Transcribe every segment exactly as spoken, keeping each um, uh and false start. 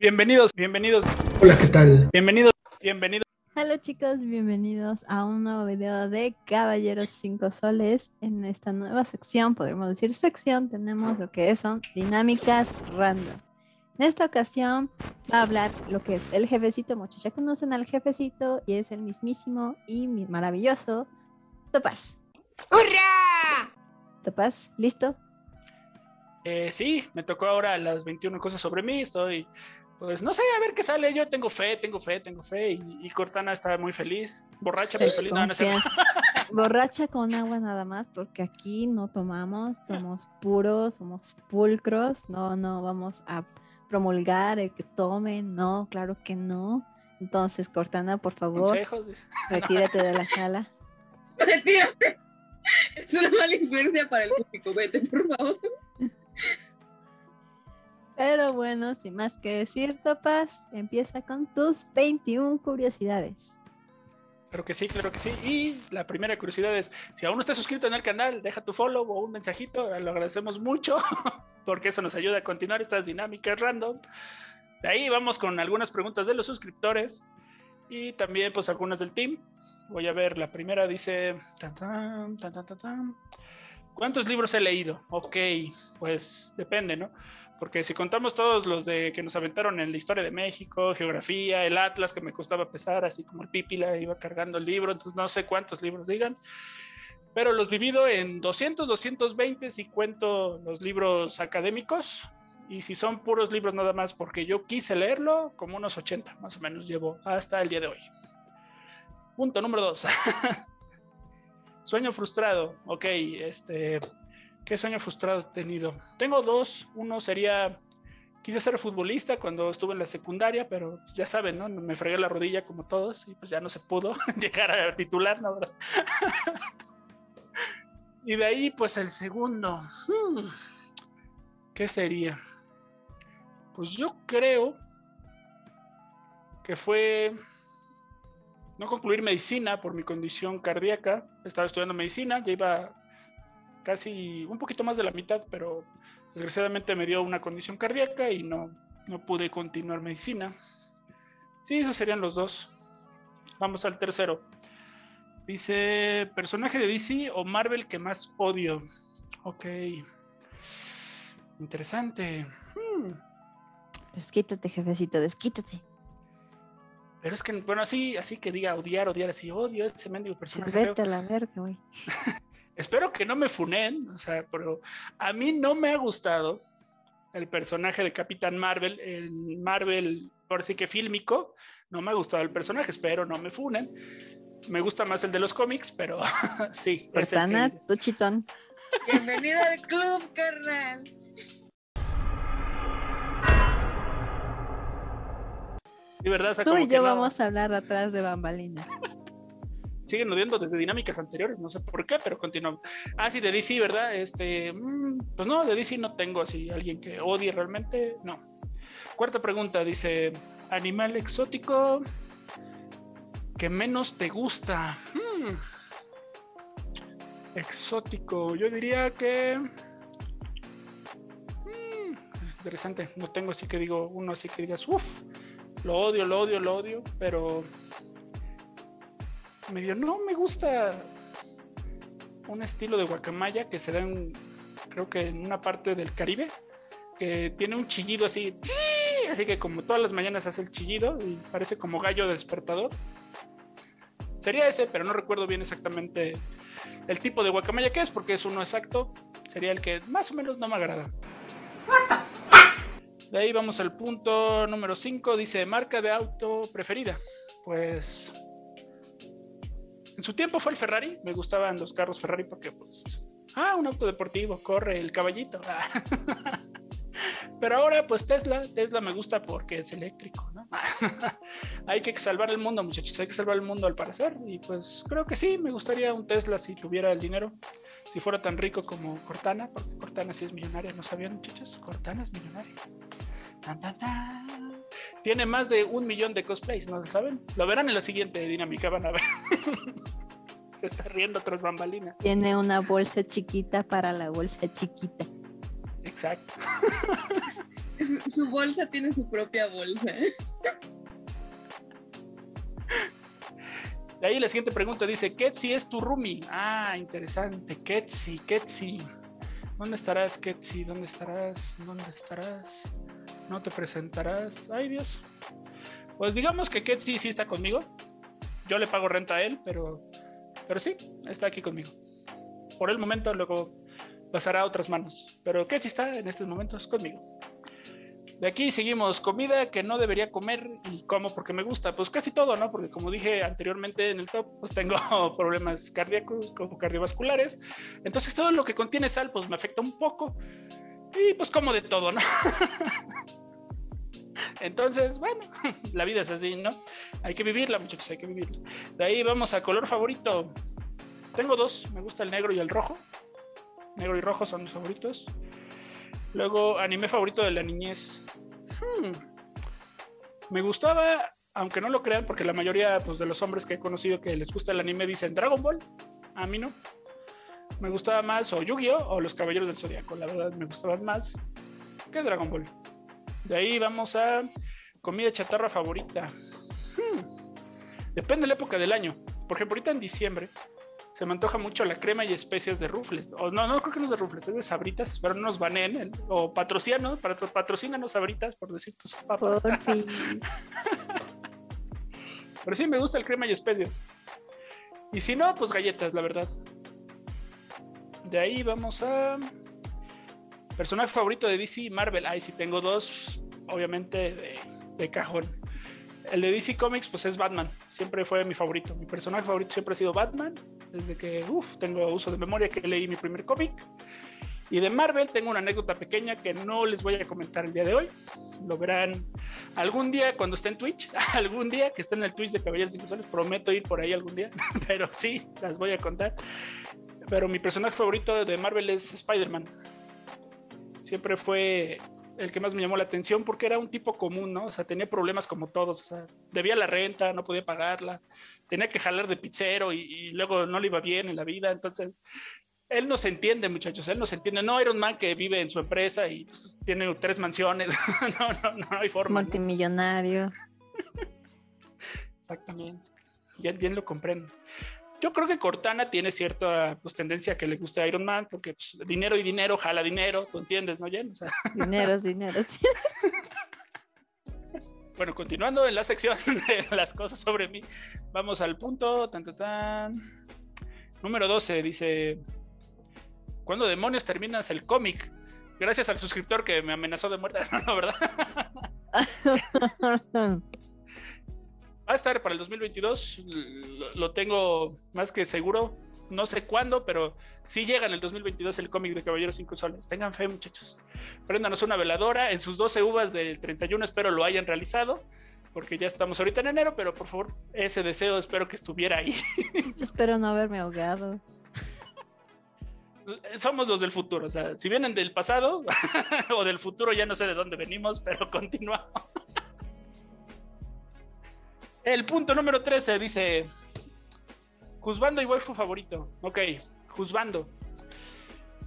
Bienvenidos, bienvenidos. Hola, ¿qué tal? Bienvenidos, bienvenidos. Hola chicos, bienvenidos a un nuevo video de Caballeros cinco Soles. En esta nueva sección, podemos decir sección, tenemos lo que son dinámicas random. En esta ocasión va a hablar lo que es el jefecito, muchachos. Ya conocen al jefecito y es el mismísimo y maravilloso Topaz. ¡Hurra! Topaz, ¿listo? Eh, sí, me tocó ahora las veintiuna cosas sobre mí, estoy... Pues no sé, a ver qué sale. Yo tengo fe, tengo fe, tengo fe. Y, y Cortana está muy feliz. Borracha, muy feliz. No, no sé. Borracha con agua nada más, porque aquí no tomamos. Somos puros, somos pulcros. No, no vamos a promulgar el que tome. No, claro que no. Entonces, Cortana, por favor, consejos. Retírate no. de la sala. Retírate. Es una mala influencia para el público. Vete, por favor. Pero bueno, sin más que decir, Topaz, empieza con tus veintiuna curiosidades. Claro que sí, claro que sí. Y la primera curiosidad es, si aún no estás suscrito en el canal, deja tu follow o un mensajito, lo agradecemos mucho, porque eso nos ayuda a continuar estas dinámicas random. De ahí vamos con algunas preguntas de los suscriptores y también pues algunas del team. Voy a ver, la primera dice... Tan, tan, tan, tan, tan, tan. ¿Cuántos libros he leído? Ok, pues depende, ¿no? Porque si contamos todos los de que nos aventaron en la historia de México, geografía, el Atlas, que me costaba pesar, así como el Pípila iba cargando el libro, entonces no sé cuántos libros digan, pero los divido en doscientos, doscientos veinte si cuento los libros académicos, y si son puros libros nada más, porque yo quise leerlo, como unos ochenta, más o menos llevo hasta el día de hoy. Punto número dos. Sueño frustrado. Ok, este... ¿Qué sueño frustrado he tenido? Tengo dos. Uno sería, quise ser futbolista cuando estuve en la secundaria, pero ya saben, ¿no? Me fregué la rodilla como todos y pues ya no se pudo llegar a titular, ¿no? Y de ahí, pues el segundo. ¿Qué sería? Pues yo creo que fue no concluir medicina por mi condición cardíaca. Estaba estudiando medicina, ya iba... casi un poquito más de la mitad, pero desgraciadamente me dio una condición cardíaca y no, no pude continuar medicina. Sí, esos serían los dos. Vamos al tercero. Dice, personaje de D C o Marvel que más odio. Ok. Interesante. Hmm. Desquítate, jefecito, desquítate. Pero es que, bueno, así, así que diga odiar, odiar, así odio ese mendigo personaje. Vete a la verga, güey. Espero que no me funen, o sea, pero a mí no me ha gustado el personaje de Capitán Marvel, el Marvel, por así que fílmico, no me ha gustado el personaje, espero no me funen. Me gusta más el de los cómics, pero sí. Cortana, que... tu chitón. Bienvenido al club, carnal. Sí, ¿verdad? O sea, tú como y yo no... vamos a hablar atrás de bambalinas. Siguen odiando desde dinámicas anteriores, no sé por qué, pero continuamos. Ah, sí, de D C, ¿verdad? Este, pues no, de D C no tengo así alguien que odie realmente, no. Cuarta pregunta, dice, animal exótico que menos te gusta. Hmm. Exótico, yo diría que... Hmm. Es interesante, no tengo así que digo, uno así que digas, uff, lo odio, lo odio, lo odio, pero... me dio, no me gusta un estilo de guacamaya que se da en, creo que en una parte del Caribe, que tiene un chillido así, así que como todas las mañanas hace el chillido y parece como gallo despertador. Sería ese, pero no recuerdo bien exactamente el tipo de guacamaya que es, porque es uno exacto, sería el que más o menos no me agrada. De ahí vamos al punto número cinco, dice, marca de auto preferida. Pues... en su tiempo fue el Ferrari, me gustaban los carros Ferrari porque pues, ah, un auto deportivo, corre el caballito. Ah. Pero ahora pues Tesla, Tesla me gusta porque es eléctrico, ¿no? Hay que salvar el mundo, muchachos, hay que salvar el mundo al parecer y pues creo que sí, me gustaría un Tesla si tuviera el dinero, si fuera tan rico como Cortana, porque Cortana sí es millonaria, ¿no sabían, muchachos? Cortana es millonaria. Tan, tan, tan. Tiene más de un millón de cosplays, ¿no lo saben? Lo verán en la siguiente dinámica, van a ver. Se está riendo tras bambalinas. Tiene una bolsa chiquita para la bolsa chiquita. Exacto. Su, su bolsa tiene su propia bolsa. De ahí la siguiente pregunta dice: Ketsi es tu roomie. Ah, interesante. Ketsi, Ketsi. ¿Dónde estarás, Ketsi? ¿Dónde estarás? ¿Dónde estarás? ¿No te presentarás? Ay, Dios. Pues digamos que Ketsi sí está conmigo. Yo le pago renta a él, pero, pero sí, está aquí conmigo. Por el momento, luego pasará a otras manos. Pero Ketsi está en estos momentos conmigo. De aquí seguimos. Comida que no debería comer y como porque me gusta. Pues casi todo, ¿no? Porque como dije anteriormente en el top, pues tengo problemas cardíacos, como cardiovasculares. Entonces todo lo que contiene sal, pues me afecta un poco. Y pues como de todo, ¿no? Entonces, bueno, la vida es así, ¿no? Hay que vivirla, muchachos, hay que vivirla. De ahí vamos a color favorito. Tengo dos, me gusta el negro y el rojo. Negro y rojo son mis favoritos. Luego, anime favorito de la niñez. Hmm. Me gustaba, aunque no lo crean, porque la mayoría pues, de los hombres que he conocido que les gusta el anime dicen Dragon Ball. A mí no. Me gustaba más o Yu-Gi-Oh! O Los Caballeros del Zodiaco. La verdad, me gustaban más que Dragon Ball. De ahí vamos a comida chatarra favorita. Hmm. Depende de la época del año. Por ejemplo, ahorita en diciembre se me antoja mucho la crema y especias de Ruffles. O no, no creo que no es de Ruffles, es de Sabritas. Espero no nos baneen. O patrocínanos, patrocínanos Sabritas por decir tus papas. Por fin. Pero sí me gusta el crema y especias. Y si no, pues galletas, la verdad. De ahí vamos a personaje favorito de D C y Marvel. Ay, sí tengo dos, obviamente de, de cajón. El de D C Comics, pues es Batman. Siempre fue mi favorito. Mi personaje favorito siempre ha sido Batman. Desde que, uff, tengo uso de memoria que leí mi primer cómic. Y de Marvel tengo una anécdota pequeña que no les voy a comentar el día de hoy. Lo verán algún día cuando esté en Twitch. Algún día que esté en el Twitch de Caballeros Cinco Soles. Prometo ir por ahí algún día. Pero sí, las voy a contar. Pero mi personaje favorito de Marvel es Spider-Man. Siempre fue el que más me llamó la atención porque era un tipo común, ¿no? O sea, tenía problemas como todos, o sea, debía la renta, no podía pagarla, tenía que jalar de pizzero y, y luego no le iba bien en la vida, entonces él no se entiende, muchachos, él no se entiende, no Iron Man que vive en su empresa y pues, tiene tres mansiones, no, no, no, no hay forma. Multimillonario. ¿No? Exactamente, ya bien lo comprendo. Yo creo que Cortana tiene cierta pues, tendencia a que le guste a Iron Man, porque pues, dinero y dinero jala dinero, ¿tú entiendes, no, Jen? O sea... Dinero es dinero. Bueno, continuando en la sección de las cosas sobre mí, vamos al punto, tan, tan, tan. Número doce, dice, ¿cuándo demonios terminas el cómic? Gracias al suscriptor que me amenazó de muerte, no, ¿verdad? Va a estar para el dos mil veintidós, lo, lo tengo más que seguro, no sé cuándo, pero sí llega en el dos mil veintidós el cómic de Caballeros Cinco Soles. Tengan fe, muchachos. Préndanos una veladora en sus doce uvas del treinta y uno, espero lo hayan realizado, porque ya estamos ahorita en enero, pero por favor, ese deseo espero que estuviera ahí. Yo espero no haberme ahogado. Somos los del futuro, o sea, si vienen del pasado o del futuro, ya no sé de dónde venimos, pero continuamos. El punto número trece dice: juzbando y waifu favorito. Ok, juzbando.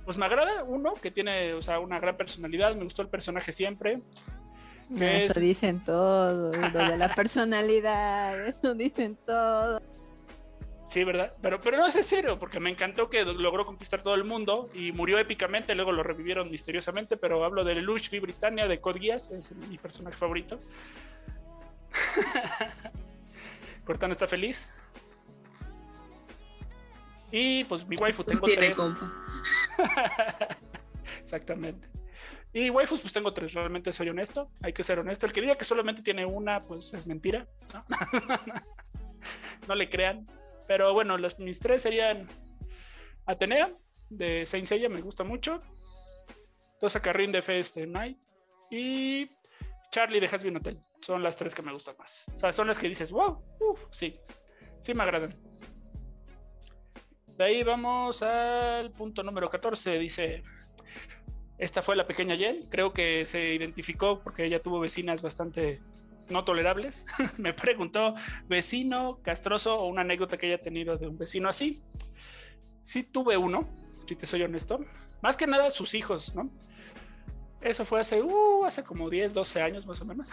Pues me agrada uno que tiene, o sea, una gran personalidad. Me gustó el personaje siempre. No, es... Eso dicen todos. Lo de la personalidad. Eso dicen todos. Sí, ¿verdad? Pero, pero no es en serio, porque me encantó que logró conquistar todo el mundo y murió épicamente, luego lo revivieron misteriosamente, pero hablo de Lelouch B. Britannia, de Code Geass, es mi personaje favorito. Cortana está feliz. Y pues mi waifu tengo pues tres. Exactamente. Y waifus pues tengo tres, realmente soy honesto. Hay que ser honesto, el que diga que solamente tiene una pues es mentira, ¿no? No le crean. Pero bueno, los, mis tres serían Atenea de Saint Seiya, me gusta mucho. Tosa Carrín de Fate Stay Night y Charlie de Hazbin Hotel. Son las tres que me gustan más. O sea, son las que dices, wow, uff, sí. Sí me agradan. De ahí vamos al punto número catorce. Dice, esta fue la pequeña Jen. Creo que se identificó porque ella tuvo vecinas bastante no tolerables. Me preguntó, vecino castroso o una anécdota que haya tenido de un vecino así. Sí tuve uno, si te soy honesto. Más que nada sus hijos, ¿no? Eso fue hace, uh, hace como diez, doce años más o menos.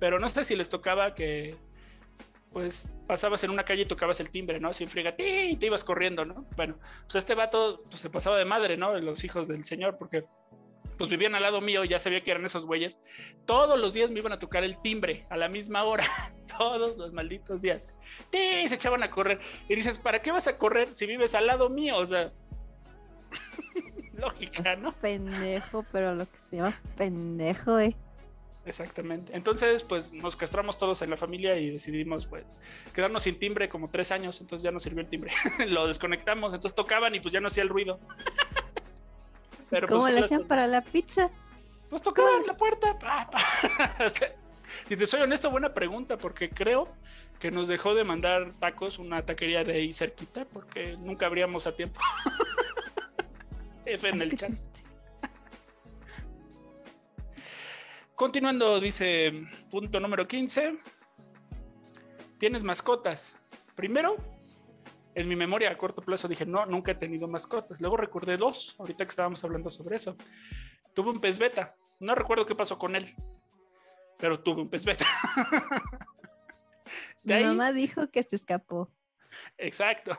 Pero no sé si les tocaba que, pues, pasabas en una calle y tocabas el timbre, ¿no? Sin friga, y te ibas corriendo, ¿no? Bueno, pues este vato pues, se pasaba de madre, ¿no? Los hijos del señor, porque pues vivían al lado mío y ya sabía que eran esos güeyes. Todos los días me iban a tocar el timbre a la misma hora, todos los malditos días. ¡Tí! Se echaban a correr. Y dices, ¿para qué vas a correr si vives al lado mío? O sea... lógica, ¿no? Pendejo, pero lo que se llama pendejo, eh. Exactamente. Entonces, pues, nos castramos todos en la familia y decidimos, pues, quedarnos sin timbre como tres años, entonces ya no sirvió el timbre. Lo desconectamos, entonces tocaban y pues ya no hacía el ruido. Pero, ¿cómo pues, le hacían las... para la pizza? Pues tocaban la puerta. Pa, pa. Si te soy honesto, buena pregunta, porque creo que nos dejó de mandar tacos una taquería de ahí cerquita, porque nunca abríamos a tiempo. F en el chat. Continuando, dice punto número quince. ¿Tienes mascotas? Primero, en mi memoria a corto plazo dije, no, nunca he tenido mascotas. Luego recordé dos, ahorita que estábamos hablando sobre eso. Tuve un pez beta. No recuerdo qué pasó con él, pero tuve un pez beta. Mi ahí... mamá dijo que se escapó. Exacto.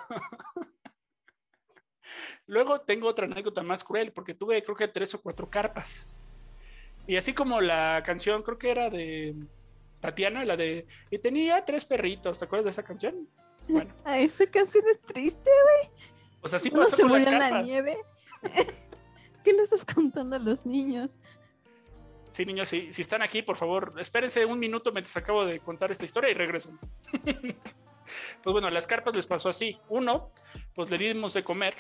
Luego tengo otra anécdota más cruel, porque tuve creo que tres o cuatro carpas. Y así como la canción, creo que era de Tatiana, la de y tenía tres perritos, ¿te acuerdas de esa canción? Bueno. Ay, esa canción es triste, güey. Pues así pasó con las carpas. La nieve. ¿Qué le estás contando a los niños? Sí, niños, sí. Si están aquí, por favor, espérense un minuto mientras acabo de contar esta historia y regreso. Pues bueno, a las carpas les pasó así. Uno, pues le dimos de comer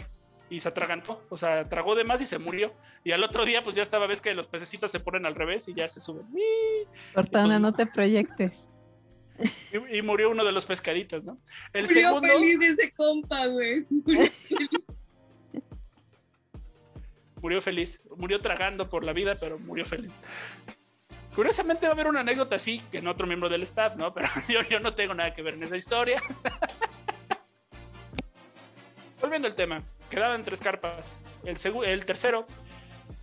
y se atragantó, o sea, tragó de más y se murió. Y al otro día, pues ya estaba, ves que los pececitos se ponen al revés y ya se suben. Cortana, pues, no te proyectes. Y, y murió uno de los pescaditos, ¿no? El murió segundo... feliz de ese compa, güey. Murió feliz. Murió feliz. Murió tragando por la vida, pero murió feliz. Curiosamente va a haber una anécdota así que en otro miembro del staff, ¿no? Pero yo, yo no tengo nada que ver en esa historia. Volviendo al tema, quedaban tres carpas. El, segu- el tercero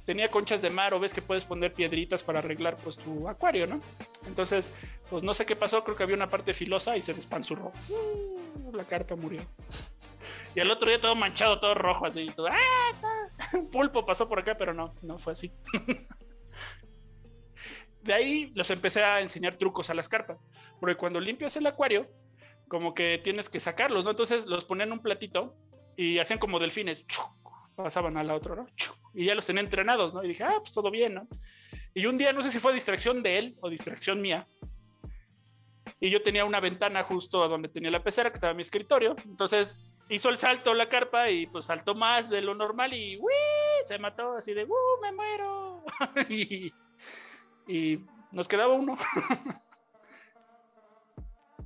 tenía conchas de mar, o ves que puedes poner piedritas para arreglar pues tu acuario, ¿no? Entonces, pues no sé qué pasó, creo que había una parte filosa y se despanzurró. La carpa murió. Y al otro día todo manchado, todo rojo, así. Todo, ¡ah! Un pulpo pasó por acá, pero no, no fue así. De ahí los empecé a enseñar trucos a las carpas, porque cuando limpias el acuario, como que tienes que sacarlos, ¿no? Entonces los ponían en un platito y hacían como delfines, pasaban a la otra, ¿no? Y ya los tenía entrenados, ¿no? Y dije, ah, pues todo bien, ¿no? Y un día, no sé si fue distracción de él o distracción mía, y yo tenía una ventana justo a donde tenía la pecera, que estaba en mi escritorio, entonces hizo el salto la carpa y pues saltó más de lo normal y ¡uy! Se mató así de ¡uh, me muero! y... y nos quedaba uno.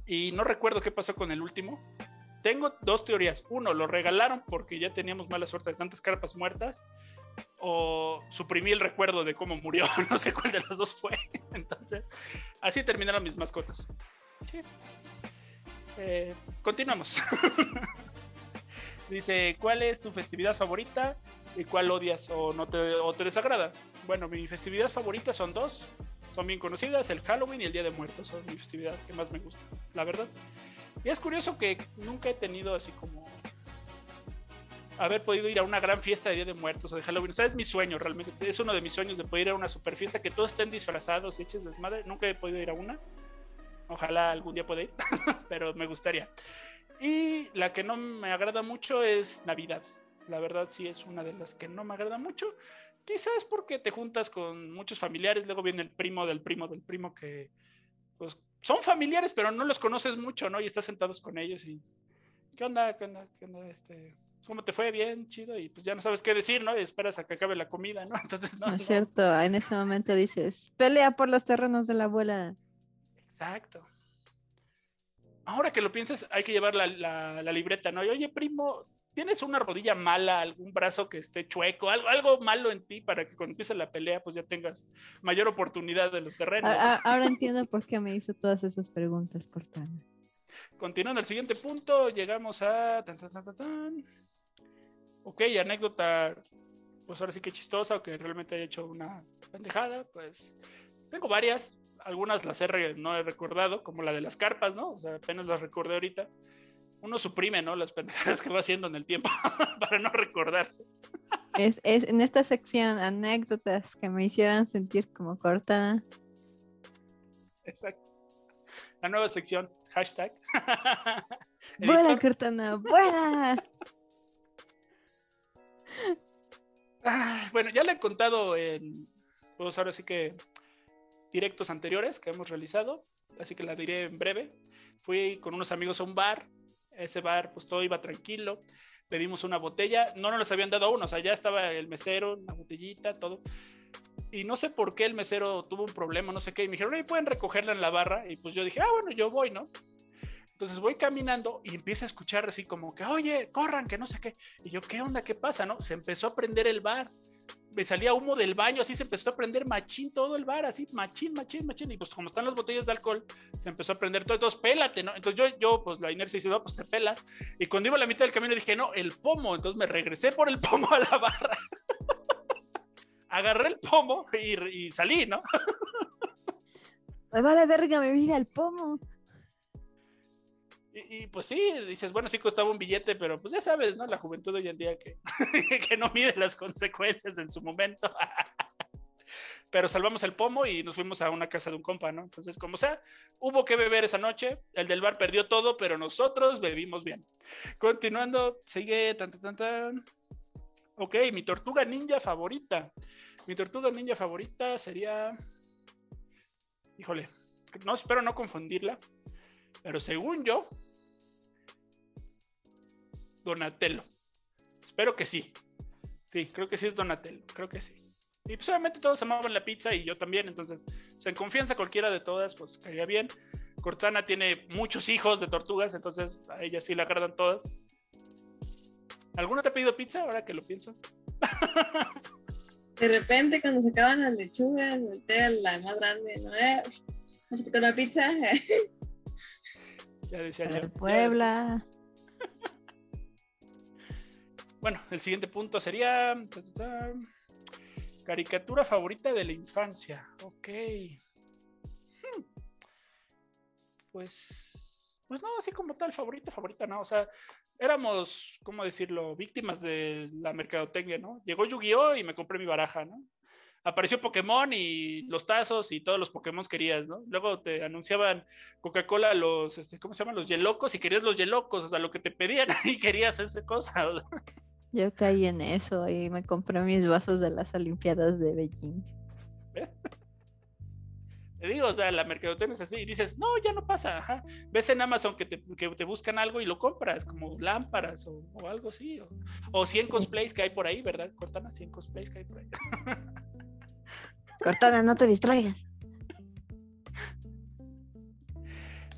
Y no recuerdo qué pasó con el último. Tengo dos teorías. Uno, lo regalaron porque ya teníamos mala suerte de tantas carpas muertas, o suprimí el recuerdo de cómo murió. No sé cuál de las dos fue. Entonces, así terminaron mis mascotas. Sí. Eh, continuamos. Dice, ¿cuál es tu festividad favorita y cuál odias o no te, o te desagrada? Bueno, mi festividad favorita son dos, son bien conocidas, el Halloween y el Día de Muertos, son mi festividad que más me gusta, la verdad. Y es curioso que nunca he tenido así como haber podido ir a una gran fiesta de Día de Muertos o de Halloween, o sea, es mi sueño realmente, es uno de mis sueños de poder ir a una super fiesta, que todos estén disfrazados, hechos desmadre, nunca he podido ir a una, ojalá algún día pueda ir, pero me gustaría. Y la que no me agrada mucho es Navidad. La verdad sí es una de las que no me agrada mucho. Quizás porque te juntas con muchos familiares, luego viene el primo del primo del primo que pues, son familiares, pero no los conoces mucho, ¿no? Y estás sentados con ellos y ¿qué onda? ¿Qué onda? ¿Qué onda? Este, ¿cómo te fue? Bien, chido. Y pues ya no sabes qué decir, ¿no? Y esperas a que acabe la comida, ¿no? Entonces, no, no es no. cierto. En ese momento dices, pelea por los terrenos de la abuela. Exacto. Ahora que lo piensas, hay que llevar la, la, la libreta, ¿no? Y, oye, primo, ¿tienes una rodilla mala, algún brazo que esté chueco, algo, algo malo en ti para que cuando empiece la pelea, pues ya tengas mayor oportunidad de los terrenos? Ahora, ahora entiendo por qué me hizo todas esas preguntas, Cortana. Continuando al siguiente punto, llegamos a... Tan, tan, tan, tan. Ok, anécdota pues ahora sí que chistosa o que realmente haya hecho una pendejada, pues tengo varias. Algunas las he, no he recordado, como la de las carpas, ¿no? O sea, apenas las recordé ahorita. Uno suprime, ¿no?, las pendejadas que va haciendo en el tiempo para no recordarse. Es, es en esta sección anécdotas que me hicieron sentir como cortada. Exacto. La nueva sección, hashtag. ¡Vuela, Cortana! ¡Vuela! Ah, bueno, ya le he contado en, pues ahora sí que directos anteriores que hemos realizado, así que la diré en breve. Fui con unos amigos a un bar. Ese bar, pues todo iba tranquilo. Pedimos una botella. No nos las habían dado a uno, o sea, ya estaba el mesero, una botellita, todo. Y no sé por qué el mesero tuvo un problema, no sé qué, y me dijeron, hey, pueden recogerla en la barra. Y pues yo dije, ah, bueno, yo voy, ¿no? Entonces voy caminando y empiezo a escuchar así como que, oye, corran, que no sé qué. Y yo, ¿qué onda? ¿Qué pasa? ¿No? Se empezó a prender el bar. Me salía humo del baño, así se empezó a prender machín todo el bar, así machín, machín, machín. Y pues como están las botellas de alcohol, se empezó a prender todo. Entonces, pélate, ¿no? Entonces yo, yo pues la inercia dice, no, pues te pelas. Y cuando iba a la mitad del camino dije, no, el pomo. Entonces me regresé por el pomo a la barra. Agarré el pomo y, y salí, ¿no? Me vale verga mi vida el pomo. Y, y pues sí, dices, bueno, sí costaba un billete, pero pues ya sabes, ¿no? La juventud hoy en día que, que no mide las consecuencias en su momento. Pero salvamos el pomo y nos fuimos a una casa de un compa, ¿no? Entonces, como sea, hubo que beber esa noche. El del bar perdió todo, pero nosotros bebimos bien. Continuando, sigue tan, tan, tan, tan. Ok, mi tortuga ninja favorita. Mi tortuga ninja favorita sería... Híjole, no, espero no confundirla. Pero según yo, Donatello. Espero que sí. Sí, creo que sí es Donatello. Creo que sí. Y pues obviamente todos amaban la pizza y yo también. Entonces, pues, en confianza cualquiera de todas, pues caía bien. Cortana tiene muchos hijos de tortugas, entonces a ella sí le agradan todas. ¿Alguno te ha pedido pizza? Ahora que lo pienso. De repente cuando se acaban las lechugas, voltea la más grande, ¿no? ¿Eh? ¿Vamos a una pizza? Ya decía yo. Puebla. Bueno, el siguiente punto sería... Ta, ta, ta, caricatura favorita de la infancia. Ok. Hmm. Pues... Pues no, así como tal, favorita, favorita, no. O sea, éramos, ¿cómo decirlo?, víctimas de la mercadotecnia, ¿no? Llegó Yu-Gi-Oh! Y me compré mi baraja, ¿no? Apareció Pokémon y los tazos y todos los Pokémon querías, ¿no? Luego te anunciaban Coca-Cola, los, este, ¿cómo se llaman? Los Yelocos, y querías los Yelocos, o sea, lo que te pedían y querías esa cosa. O sea. Yo caí en eso y me compré mis vasos de las Olimpiadas de Beijing. ¿Eh? Te digo, o sea, la mercadotecnia es así y dices, no, ya no pasa, ajá. Ves en Amazon que te, que te buscan algo y lo compras, como lámparas o, o algo así, o, o cien cosplays que hay por ahí, ¿verdad, Cortana? cien cosplays que hay por ahí. Cortana, no te distraigas.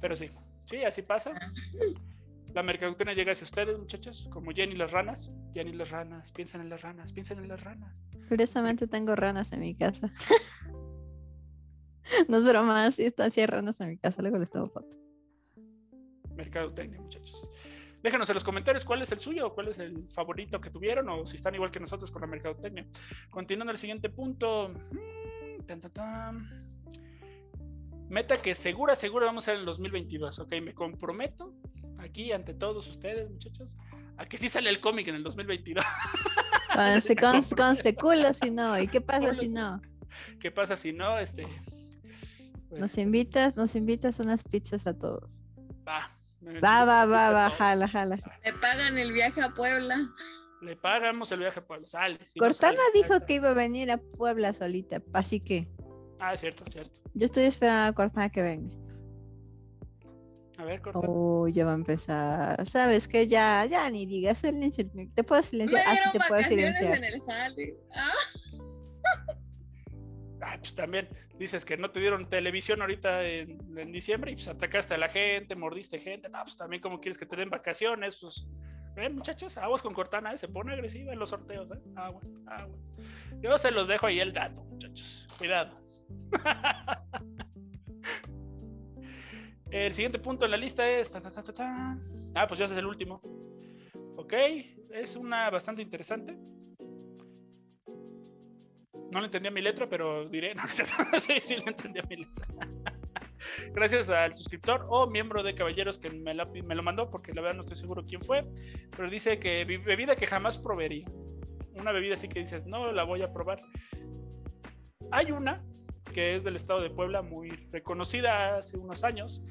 Pero sí, sí, así pasa. La mercadotecnia llega hacia ustedes, muchachos, como Jenny las ranas. Jenny las ranas, piensan en las ranas, piensan en las ranas. Curiosamente tengo ranas en mi casa. No es broma, si están así ranas en mi casa, luego les tomo foto. Mercadotecnia, muchachos. Déjanos en los comentarios cuál es el suyo, cuál es el favorito que tuvieron, o si están igual que nosotros con la mercadotecnia. Continuando el siguiente punto. Tan, tan, tan. Meta que segura, segura vamos a hacer en el dos mil veintidós. Ok, me comprometo aquí ante todos ustedes, muchachos, a que sí sale el cómic en el dos mil veintidós. Conste, conste, conste culo si no. ¿Y qué pasa culo, si no? ¿Qué pasa si no? Este, pues, nos invitas, nos invitas unas pizzas a todos. Va. Va, va, va, va, jala, jala. Le pagan el viaje a Puebla. Le pagamos el viaje a Puebla, sale. Si Cortana no sale, dijo sale. Que iba a venir a Puebla solita, así que. Ah, cierto, cierto. Yo estoy esperando a Cortana que venga. A ver, Cortana. Oh, ya va a empezar. ¿Sabes qué? Ya, ya ni digas, silencio. Te puedo silenciar. Me dieron ah, sí, te puedo silenciar. En el jale. Ah. Ah, pues también dices que no te dieron televisión ahorita en, en diciembre y pues atacaste a la gente, mordiste gente. No, pues también como quieres que te den vacaciones, pues ven, muchachos, aguas con Cortana, ¿eh? Se pone agresiva en los sorteos, ¿eh? Aguas, aguas. Yo se los dejo ahí el dato, muchachos. Cuidado. El siguiente punto en la lista es tan, tan, tan, tan. Ah, pues ya es el último. Ok, es una bastante interesante. no le entendía mi letra, pero diré, no, no sé si le entendía mi letra. Gracias al suscriptor o miembro de Caballeros que me, la, me lo mandó, porque la verdad no estoy seguro quién fue, pero dice que bebida que jamás proveería. Una bebida así que dices, no la voy a probar. Hay una que es del estado de Puebla, muy reconocida hace unos años,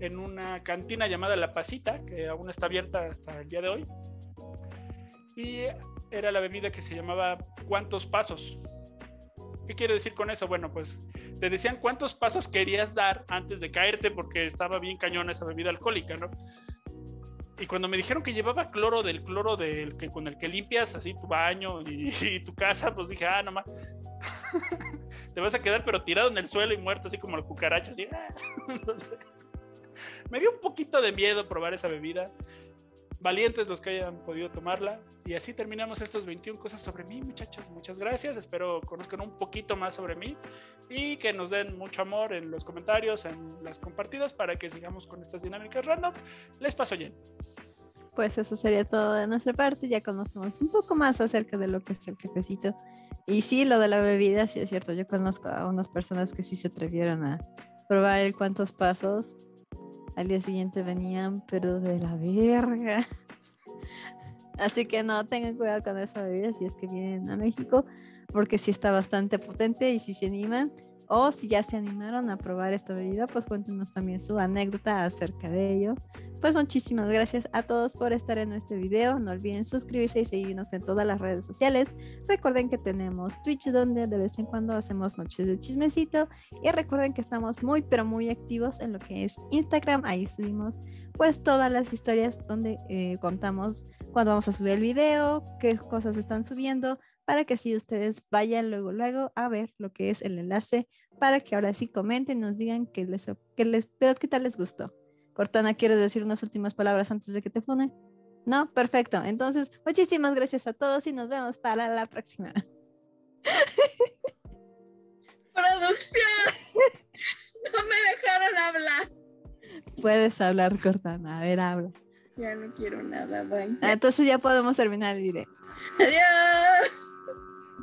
en una cantina llamada La Pasita, que aún está abierta hasta el día de hoy. Y era la bebida que se llamaba ¿Cuántos pasos? ¿Qué quiere decir con eso? Bueno, pues te decían cuántos pasos querías dar antes de caerte, porque estaba bien cañona esa bebida alcohólica, ¿no? Y cuando me dijeron que llevaba cloro, del cloro del que, con el que limpias así tu baño y, y tu casa, pues dije, ah, nomás, te vas a quedar pero tirado en el suelo y muerto, así como la cucaracha, así. Entonces, me dio un poquito de miedo probar esa bebida. Valientes los que hayan podido tomarla. Y así terminamos estos veintiuna cosas sobre mí, muchachos. Muchas gracias. Espero conozcan un poquito más sobre mí y que nos den mucho amor en los comentarios, en las compartidas, para que sigamos con estas dinámicas random. Les paso Jen. Pues eso sería todo de nuestra parte. Ya conocemos un poco más acerca de lo que es el cafecito. Y sí, lo de la bebida, sí es cierto. Yo conozco a unas personas que sí se atrevieron a probar el cuántos pasos. Al día siguiente venían, pero de la verga. Así que no, tengan cuidado con esa bebida si es que vienen a México, porque sí está bastante potente. Y si se animan, o si ya se animaron a probar esta bebida, pues cuéntenos también su anécdota acerca de ello. Pues muchísimas gracias a todos por estar en este video. No olviden suscribirse y seguirnos en todas las redes sociales. Recuerden que tenemos Twitch, donde de vez en cuando hacemos noches de chismecito. Y recuerden que estamos muy, pero muy activos en lo que es Instagram. Ahí subimos pues todas las historias donde eh, contamos cuándo vamos a subir el video, qué cosas están subiendo, para que así ustedes vayan luego luego a ver lo que es el enlace, para que ahora sí comenten y nos digan qué les, qué les, qué tal les gustó. Cortana, ¿quieres decir unas últimas palabras antes de que te funen? No, perfecto. Entonces, muchísimas gracias a todos y nos vemos para la próxima. Producción, no me dejaron hablar. Puedes hablar, Cortana. A ver, habla. Ya no quiero nada, bye. Entonces ya podemos terminar el video. Adiós.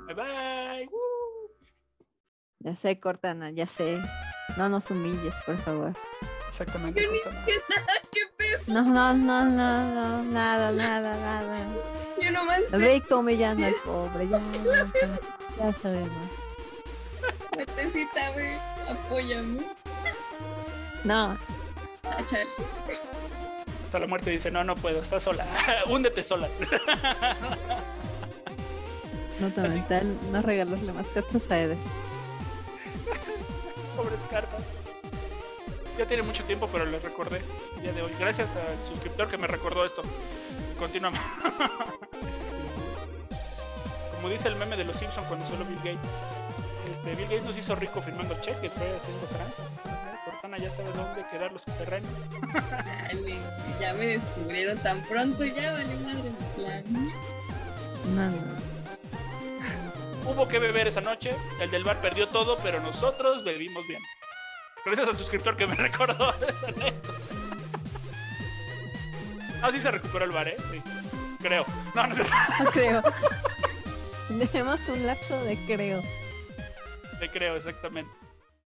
Bye bye. Woo. Ya sé, Cortana, ya sé. No nos humilles, por favor. Exactamente. Yo Cortana. Ni nada, qué pedo. No, no, no, no, no, nada, nada, nada. Yo nomás. El rico humillando al pobre, ya, ya sabemos. Fuertecita, güey, apóyame. No. Achar. Hasta la muerte dice, no, no puedo, estás sola. Húndete sola. Nota así. Mental, no regalas las mascotas a Eder. Pobres carpas. Ya tiene mucho tiempo, pero les recordé el día de hoy. Gracias al suscriptor que me recordó esto. Continuamos. Como dice el meme de los Simpsons cuando solo Bill Gates. Este, Bill Gates nos hizo rico firmando cheques, fue haciendo trans. Cortana ya sabe dónde quedar los subterráneos. Ay, ya me descubrieron tan pronto, ya vale madre mi plan. No, no. Hubo que beber esa noche, el del bar perdió todo, pero nosotros bebimos bien. Gracias al suscriptor que me recordó esa anécdota. Ah, sí se recuperó el bar, ¿eh? Sí. Creo. No, no sé. No creo. Dejemos un lapso de creo. De creo, exactamente.